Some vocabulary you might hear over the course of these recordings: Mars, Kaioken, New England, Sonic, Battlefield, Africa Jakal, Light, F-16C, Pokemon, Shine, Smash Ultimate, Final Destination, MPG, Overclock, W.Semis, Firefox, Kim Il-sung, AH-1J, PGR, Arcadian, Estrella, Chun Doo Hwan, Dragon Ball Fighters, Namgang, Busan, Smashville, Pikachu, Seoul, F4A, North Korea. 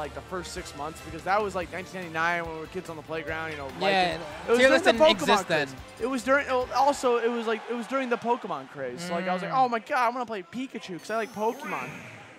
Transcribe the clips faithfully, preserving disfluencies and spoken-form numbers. like the first six months because that was like nineteen ninety-nine when we were kids on the playground, you know. Yeah, it was during the Pokemon craze. It was during also it was like it was during the Pokemon craze. Mm. So like I was like, oh my god, I'm gonna play Pikachu because I like Pokemon.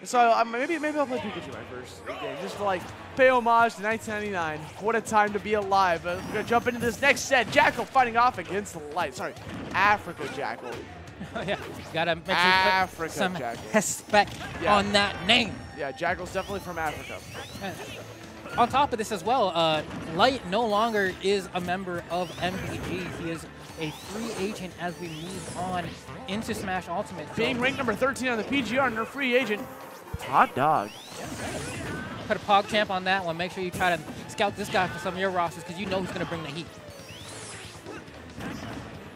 And so I, maybe maybe I'll play Pikachu my first game just to like pay homage to nineteen ninety-nine. What a time to be alive! But we're gonna jump into this next set. Jackal fighting off against the Light. Sorry, Africa Jakal. Oh, yeah, gotta make sure Africa some Jackal. Respect yeah. on that name. Yeah, Jackal's definitely from Africa. And on top of this as well, uh, Light no longer is a member of M P G. He is a free agent as we move on into Smash Ultimate. Being ranked number thirteen on the P G R and her free agent, hot dog. Yeah, put a pog champ on that one. Make sure you try to scout this guy for some of your rosters because you know he's gonna bring the heat.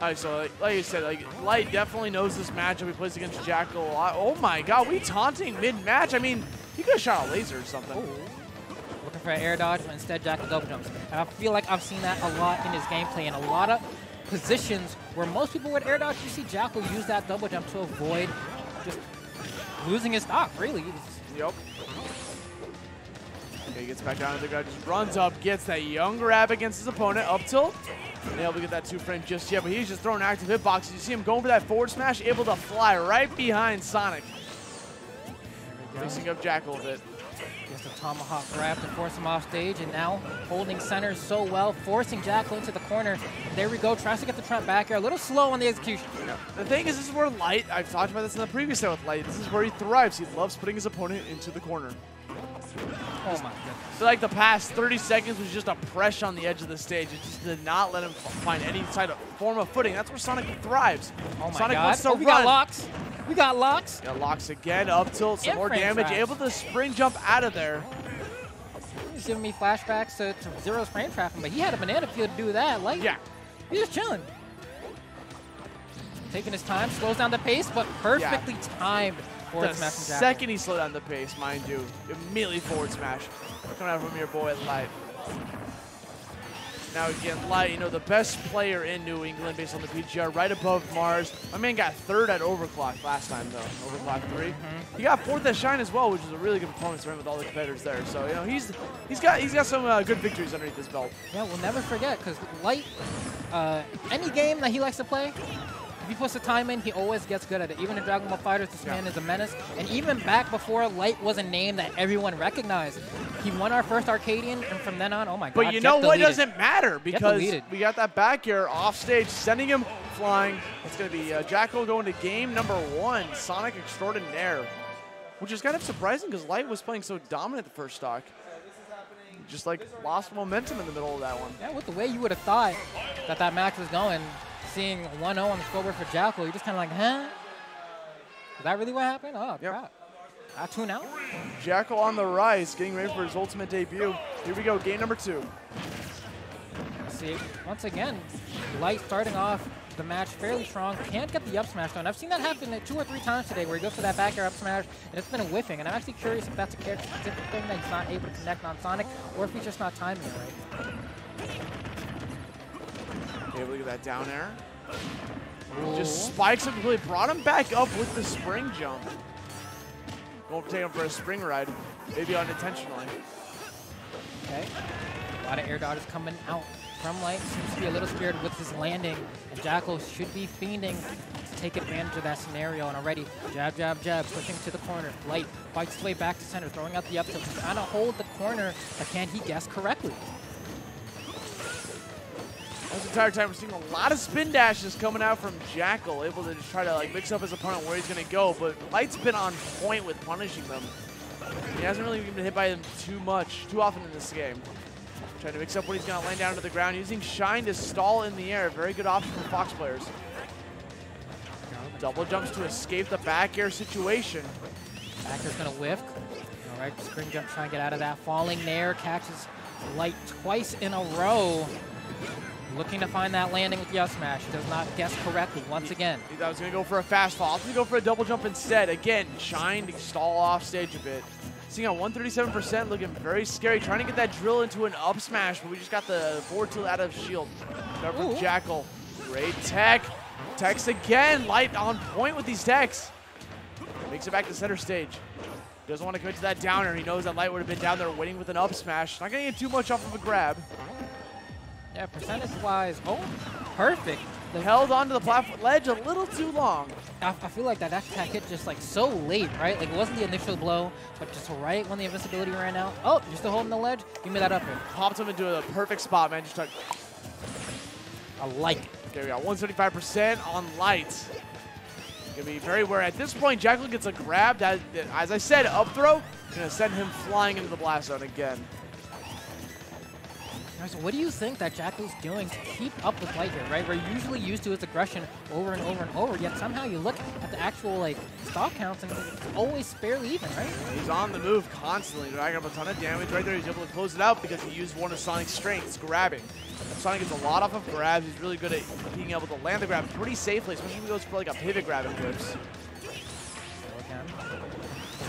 Alright, so like, like you said, like Light definitely knows this matchup. He plays against Jakal a lot. Oh my god, we taunting mid-match? I mean, he could have shot a laser or something. Ooh. Looking for an air dodge, but instead Jakal double jumps. And I feel like I've seen that a lot in his gameplay in a lot of positions where most people would air dodge. You see Jakal use that double jump to avoid just losing his stock, really. Yep. Okay, he gets back down to the guy, just runs up, gets that young grab against his opponent, up tilt. Not able to get that two frame just yet, but he's just throwing active hitboxes. You see him going for that forward smash, able to fly right behind Sonic. Mixing up Jakal a bit. Just a tomahawk grab to force him off stage, and now holding center so well, forcing Jakal into the corner. There we go, tries to get the trap back here. A little slow on the execution. Yeah. The thing is, this is where Light, I've talked about this in the previous set with Light, this is where he thrives. He loves putting his opponent into the corner. Oh my goodness. So like the past thirty seconds was just a press on the edge of the stage. It just did not let him find any type of form of footing. That's where Sonic thrives. Oh my Sonic god. Wants to oh, we run. got locks. We got locks. Got locks again. Up tilt. Some more damage. Traps. Able to spring jump out of there. He's giving me flashbacks to, to Zero's frame trapping, but he had a banana peel to do that. Like, yeah. He's just chilling. Taking his time. Slows down the pace, but perfectly yeah. timed. The second he slowed down the pace, mind you, immediately forward smash. Coming out from your boy Light. Now again, Light, you know, the best player in New England based on the P G R, right above Mars. My man got third at Overclock last time, though, Overclock three. Mm-hmm. He got fourth at Shine as well, which is a really good performance for him with all the competitors there. So, you know, he's he's got he's got some uh, good victories underneath his belt. Yeah, we'll never forget, because Light, uh, any game that he likes to play, if he puts the time in, he always gets good at it. Even in Dragon Ball Fighters, this yeah. man is a menace. And even back before Light was a name that everyone recognized, he won our first Arcadian, and from then on, oh my god. But you know what doesn't matter, because we got that back air off stage, sending him flying. It's going to be uh, Jakal going to game number one, Sonic Extraordinaire, which is kind of surprising because Light was playing so dominant the first stock. Just like lost momentum in the middle of that one. Yeah, with the way you would have thought that that match was going. Seeing one oh on the scoreboard for Jakal, you're just kind of like, huh? Is that really what happened? Oh, yep. crap. I tune out. Jakal on the rise, getting ready for his Ultimate debut. Here we go, game number two. See, once again, Light starting off the match fairly strong. Can't get the up smash done. I've seen that happen two or three times today where he goes for that back air up smash, and it's been a whiffing. And I'm actually curious if that's a character-specific thing that he's not able to connect on Sonic, or if he's just not timing it right. Able to get that down air. Ooh. Just spikes him completely. Brought him back up with the spring jump. Won't take him for a spring ride. Maybe unintentionally. Okay. A lot of air dodges coming out from Light. Seems to be a little scared with his landing. And Jakal should be fiending to take advantage of that scenario. And already, jab, jab, jab, pushing to the corner. Light fights his way back to center, throwing out the up tilt. Trying to hold the corner, but can he guess correctly? This entire time we're seeing a lot of spin dashes coming out from Jakal, able to just try to like mix up his opponent where he's gonna go, but Light's been on point with punishing them. He hasn't really been hit by them too much, too often in this game. Trying to mix up what he's gonna land down to the ground, using Shine to stall in the air. Very good option for Fox players. Double jumps to escape the back air situation. Back air's gonna whiff. All right, spring jump trying to get out of that. Falling there, catches Light twice in a row. Looking to find that landing with the up smash. Does not guess correctly once again. He thought I was going to go for a fast fall. I'm going to go for a double jump instead. Again, Shine to stall off stage a bit. Seeing a one thirty-seven percent, looking very scary. Trying to get that drill into an up smash, but we just got the forward tilt out of shield. Start from Jakal. Great tech. Techs again. Light on point with these techs. Makes it back to center stage. Doesn't want to commit to that downer. He knows that Light would have been down there winning with an up smash. Not going to get too much off of a grab. Yeah, percentage-wise, oh, perfect. The held onto the platform ledge a little too long. I, I feel like that attack hit just like so late, right? Like it wasn't the initial blow, but just right when the invincibility ran out. Oh, you're still holding the ledge? Give me that up here. Pops him into a perfect spot, man. Just like... I like it. There we go. one seventy-five percent on Light. Gonna be very wary. At this point, Jackal gets a grab. That, that, as I said, up throw. Gonna send him flying into the blast zone again. So what do you think that Jackal's doing to keep up with Light here, right? We're usually used to his aggression over and over and over, yet somehow you look at the actual, like, stock counts and it's always fairly even, right? He's on the move constantly, dragging up a ton of damage right there. He's able to close it out because he used one of Sonic's strengths, grabbing. Sonic gets a lot off of grabs. He's really good at being able to land the grab pretty safely, especially when he goes for, like, a pivot grab and whips.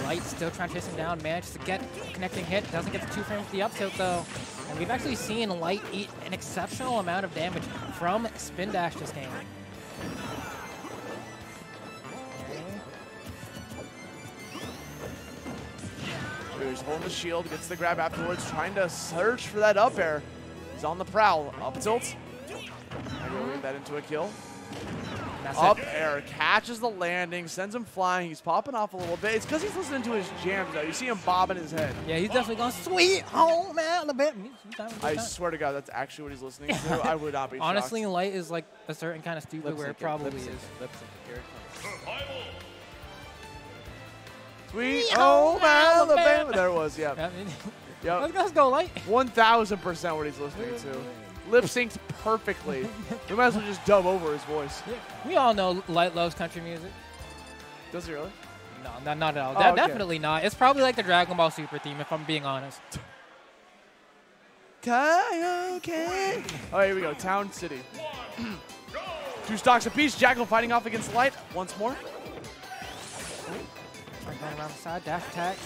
Light still trying to chase him down, manages to get a connecting hit, doesn't get the two frames for the up tilt though. And we've actually seen Light eat an exceptional amount of damage from Spin Dash this game. Okay. He's holding the shield, gets the grab afterwards, trying to search for that up air. He's on the prowl, up tilt. Get that into a kill. Up air, catches the landing, sends him flying. He's popping off a little bit. It's because he's listening to his jams, though. You see him bobbing his head. Yeah, he's definitely going sweet home out a bit. I swear to God, that's actually what he's listening to. I would not be honestly, shocked. Light is like a certain kind of stupid where it probably it, is. Sweet home Alabama. There it was, yeah. Yep. Let's, let's go, Light. one thousand percent what he's listening to. Lip synced perfectly. We might as well just dub over his voice. We all know Light loves country music. Does he really? No, not, not at all. Oh, De okay. Definitely not. It's probably like the Dragon Ball Super theme, if I'm being honest. Kaioken. Oh, here we go. Town City. Two stocks apiece. Jackal fighting off against Light once more. Right around the side. Dash attack.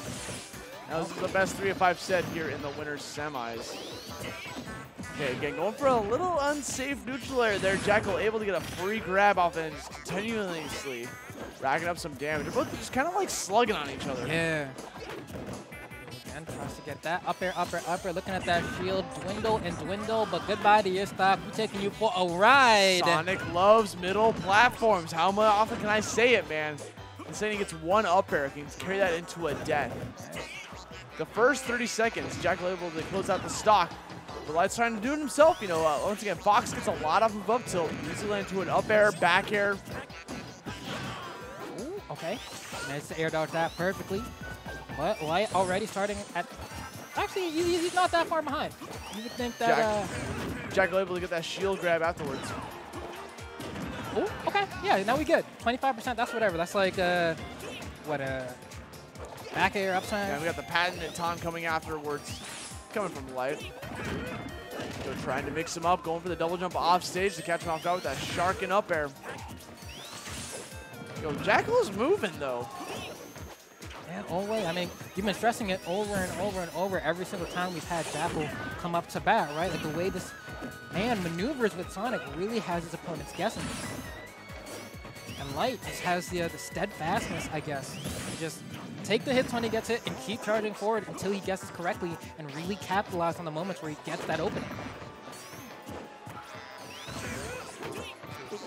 Now, this is the best three of five set here in the winner's semis. Okay, again, going for a little unsafe neutral air there. Jackal able to get a free grab off and just continuously racking up some damage. They're both just kind of like slugging on each other. Yeah. Again, tries to get that up air, up air, up air. Looking at that shield dwindle and dwindle, but goodbye to your stock. We're taking you for a ride. Sonic loves middle platforms. How often can I say it, man? And saying he gets one up air, he can carry that into a death. The first thirty seconds, Jackal able to close out the stock. But Light's trying to do it himself, you know. Uh, once again, Fox gets a lot off of up tilt. Easily land to an up air, back air. Ooh, okay. Nice to air dodge that perfectly. But Light already starting at... Actually, he, he's not that far behind. You would think that... Jack, uh, Jackal able to get that shield grab afterwards. Ooh, okay. Yeah, now we good. twenty-five percent, that's whatever. That's like, uh, what, uh, back air, up time. Yeah, we got the patented Tom coming afterwards. Coming from Light. So trying to mix him up, going for the double jump off stage to catch him off guard with that shark and up air. Yo, Jackal's moving though. Yeah, always. I mean, you've been stressing it over and over and over every single time we've had Jackal come up to bat, right? Like the way this man maneuvers with Sonic really has his opponents guessing. And Light just has the, uh, the steadfastness, I guess. You just take the hits when he gets hit and keep charging forward until he guesses correctly and really capitalize on the moments where he gets that opening.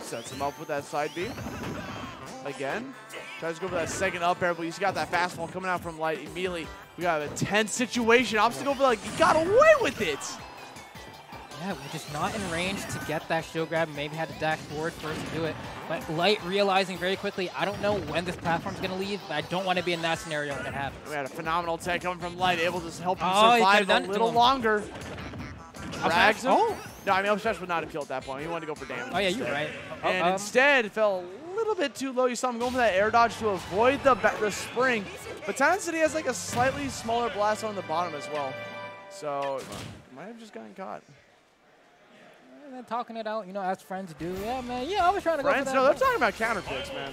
Sets him up with that side B. Again. Tries to go for that second up air, but he's got that fastball coming out from Light immediately. We got a tense situation. Obstacle for like, he got away with it. Yeah, we're just not in range to get that shield grab. Maybe had to dash forward first to do it. But Light realizing very quickly, I don't know when this platform's going to leave, but I don't want to be in that scenario when it happens. We had a phenomenal tech coming from Light, able to help him oh, survive a little longer. Drags him. Oh. No, I mean, up smash would not have killed at that point. He wanted to go for damage. Oh, yeah, instead. You're right. Oh, and um, instead, fell a little bit too low. You saw him going for that air dodge to avoid the, the spring. But Town City has like a slightly smaller blast on the bottom as well. So, might have just gotten caught. And talking it out, you know, as friends do. Yeah, man. Yeah, I was trying to friends? go Friends? No, they're talking about counterpicks, man.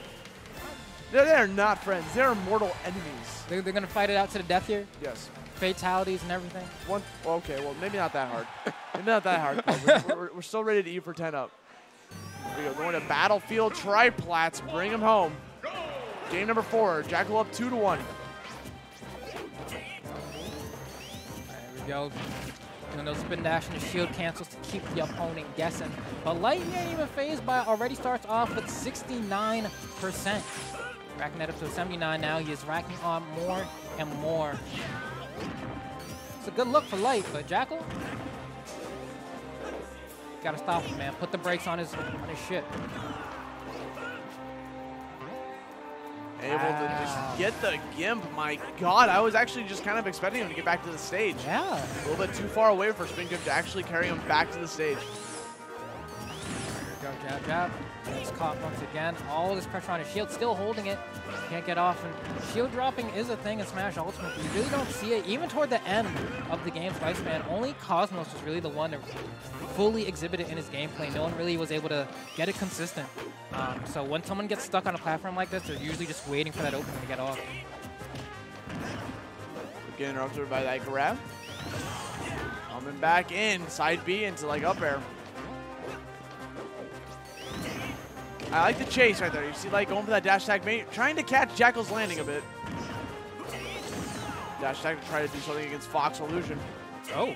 They're, they're not friends. They're mortal enemies. They're, they're going to fight it out to the death here? Yes. Fatalities and everything? One, okay, well, maybe not that hard. Maybe not that hard. We're, we're, we're still ready to eat for ten up. Here we go. Going to Battlefield Triplats. Bring them home. Game number four. Jackal up two to one. go. You know, spin dash and the shield cancels to keep the opponent guessing. But Light ain't even phased by it, already starts off with sixty-nine percent. Racking that up to seventy-nine now. He is racking on more and more. It's a good look for Light, but Jackal? Gotta stop him, man. Put the brakes on his, on his shit. Able to just get the gimp. My God, I was actually just kind of expecting him to get back to the stage. Yeah. A little bit too far away for Spin Gimp to actually carry him back to the stage. There we go, jab, jab. It's caught once again. All this pressure on his shield, still holding it. Can't get off. And shield dropping is a thing in Smash Ultimate. You really don't see it, even toward the end of the game's lifespan. Only Cosmos was really the one that fully exhibited in his gameplay. No one really was able to get it consistent. Um, so when someone gets stuck on a platform like this, they're usually just waiting for that opening to get off. Getting interrupted by that grab. Coming back in, side B into like up air. I like the chase right there. You see Light going for that dash tag, trying to catch Jackal's landing a bit. Dash tag to try to do something against Fox Illusion. Oh.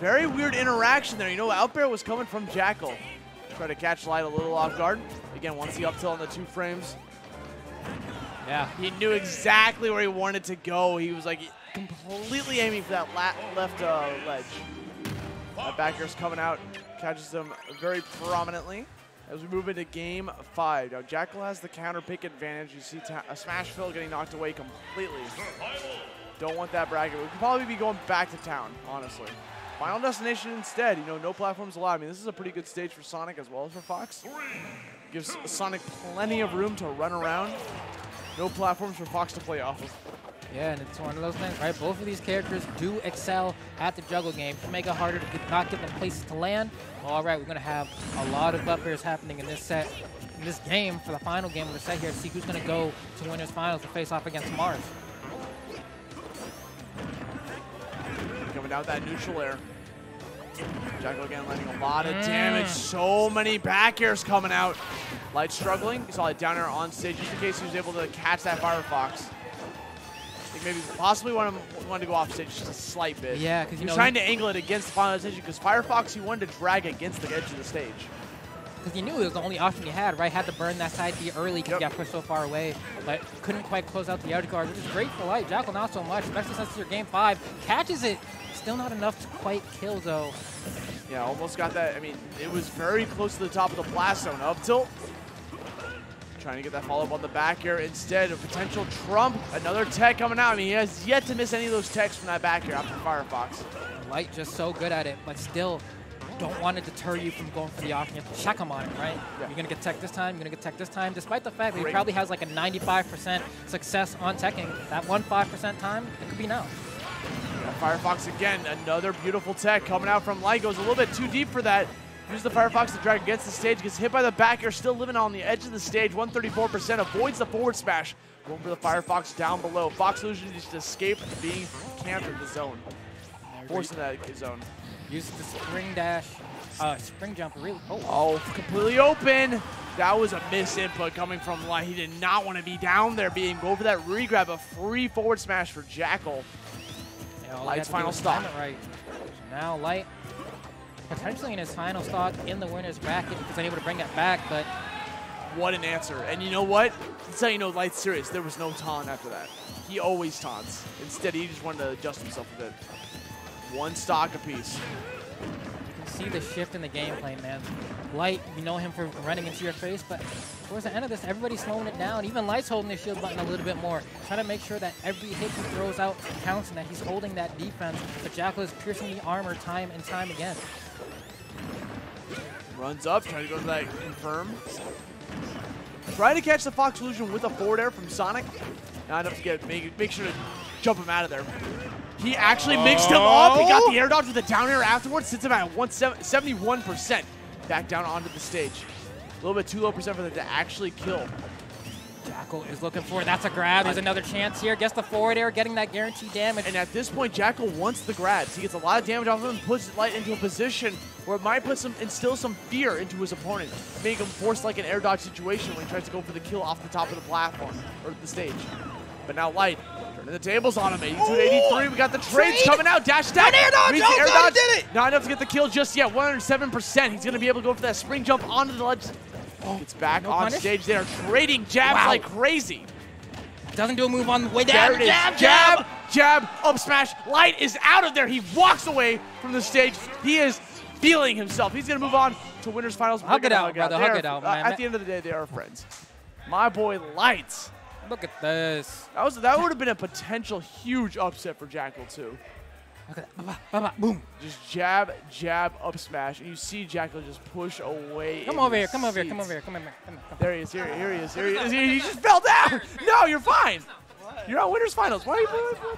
Very weird interaction there. You know, out bear was coming from Jackal. Try to catch Light a little off guard. Again, once he up tilt on the two frames. Yeah. He knew exactly where he wanted to go. He was like completely aiming for that la left uh, ledge. That back air's coming out, catches him very prominently. As we move into game five, now Jackal has the counter pick advantage. You see ta a Smashville getting knocked away completely. Don't want that bracket. We could probably be going back to town, honestly. Final Destination instead. You know, no platforms allowed. I mean, this is a pretty good stage for Sonic as well as for Fox. Gives Sonic plenty of room to run around. No platforms for Fox to play off of. Yeah, and it's one of those things, right? Both of these characters do excel at the juggle game. To make it harder to get, not give them places to land. All right, we're going to have a lot of up airs happening in this set, in this game, for the final game of the set here, to see who's going to go to winners finals to face off against Mars. Coming out that neutral air. Jackal again landing a lot of mm. damage. So many back airs coming out. Light struggling. He saw a down air on stage just in case he was able to catch that Firefox. Maybe possibly want to want to go off stage just a slight bit. Yeah, because you're trying to angle it against the final decision. Because Firefox, he wanted to drag against the edge of the stage. Because he knew it was the only option he had, right? Had to burn that side B early because yep. he got pushed so far away, but couldn't quite close out the outer guard, which is great for Light. Jackal not so much, especially since it's your game five. Catches it, still not enough to quite kill though. Yeah, almost got that. I mean, it was very close to the top of the blast zone. Up tilt. Trying to get that follow-up on the back air instead. A potential trump. Another tech coming out. I mean, he has yet to miss any of those techs from that back air after Firefox. Light just so good at it, but still don't want to deter you from going for the option. You have to check him on it, right? Yeah. You're going to get tech this time. You're going to get tech this time. Despite the fact that Great. he probably has like a ninety-five percent success on teching, that one five percent time, it could be now. Yeah, Firefox again. Another beautiful tech coming out from Light. Goes a little bit too deep for that. Use the Firefox to drag against the stage, gets hit by the back air, still living on the edge of the stage, one thirty-four percent, avoids the forward smash. Going for the Firefox down below. Fox Illusion just escaped being camped in the zone. Forcing that zone. Uses the spring dash, uh, spring jump, really. Oh. oh, completely open. That was a miss input coming from Light. He did not want to be down there, being go for that re-grab, a free forward smash for Jackal. Yeah, Light's final stop. Right. Now Light. Potentially in his final stock in the winner's bracket, because unable to bring it back, but... What an answer. And you know what? That's how you know Light's serious. There was no taunt after that. He always taunts. Instead, he just wanted to adjust himself a bit. One stock apiece. You can see the shift in the gameplay, man. Light, you know him for running into your face, but towards the end of this, everybody's slowing it down. Even Light's holding his shield button a little bit more, trying to make sure that every hit he throws out counts and that he's holding that defense, but Jackal is piercing the armor time and time again. Runs up, trying to go to that confirm. Trying to catch the Fox Illusion with a forward air from Sonic. Not enough to get make, make sure to jump him out of there. He actually oh. mixed him up. He got the air dodge with a down air afterwards. Sits him at seventy-one percent. Back down onto the stage. A little bit too low percent for them to actually kill. Jackal is looking for it. That's a grab. There's another chance here. Gets the forward air, getting that guaranteed damage. And at this point, Jackal wants the grabs. He gets a lot of damage off of him, puts Light into a position where it might put some, instill some fear into his opponent, make him force like an air dodge situation when he tries to go for the kill off the top of the platform or the stage. But now Light And the table's on him. eighty-two to eighty-three. We got the trades coming out. Dash attack. Air dodge. Oh, air dodge. Did it. Not enough to get the kill just yet. one hundred seven percent. He's going to be able to go for that spring jump onto the ledge. Oh, it's back no on punish. Stage. They are trading jabs wow. like crazy. Doesn't do a move on the way down. There it jab, is. Jab, jab, jab, up smash. Light is out of there. He walks away from the stage. He is feeling himself. He's going to move on to winners finals. Hug it out, brother. Hug it out, man. At the end of the day, they are friends. My boy, Light. Look at this. That was that would have been a potential huge upset for Jakal too. Look at that. Boom. Just jab, jab, up smash, and you see Jakal just push away. Come over here. Come over here. Come over here. Come over here. There he is. Here, here he is. Here he is. He just fell down. No, you're fine. You're on winners finals. Why are you?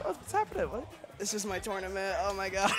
What's happening? What? This is my tournament. Oh my god.